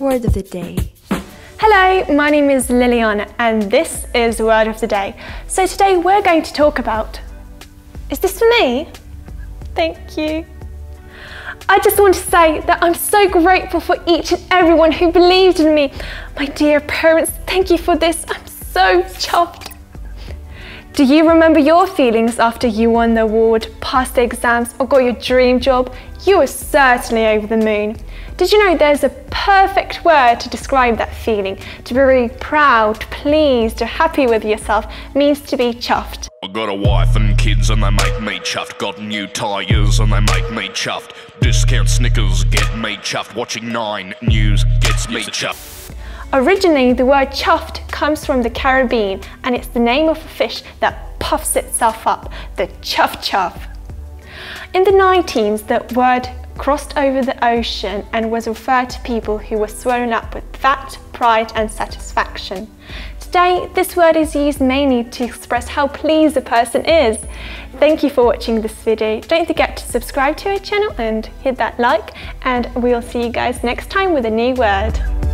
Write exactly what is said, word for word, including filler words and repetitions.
Word of the Day. Hello, my name is Liliana and this is Word of the Day. So today we're going to talk about... Is this for me? Thank you. I just want to say that I'm so grateful for each and everyone who believed in me. My dear parents, thank you for this. I'm so chuffed. Do you remember your feelings after you won the award, passed the exams or got your dream job? You were certainly over the moon. Did you know there's a perfect word to describe that feeling? To be really proud, pleased or happy with yourself means to be chuffed. I got a wife and kids and they make me chuffed. Got new tyres and they make me chuffed. Discount Snickers get me chuffed. Watching Nine News gets me chuffed. Originally, the word chuffed comes from the Caribbean and it's the name of a fish that puffs itself up, the chuff chuff. In the nineteens, the word crossed over the ocean and was referred to people who were swollen up with fat, pride and satisfaction. Today, this word is used mainly to express how pleased a person is. Thank you for watching this video. Don't forget to subscribe to our channel and hit that like, and we'll see you guys next time with a new word.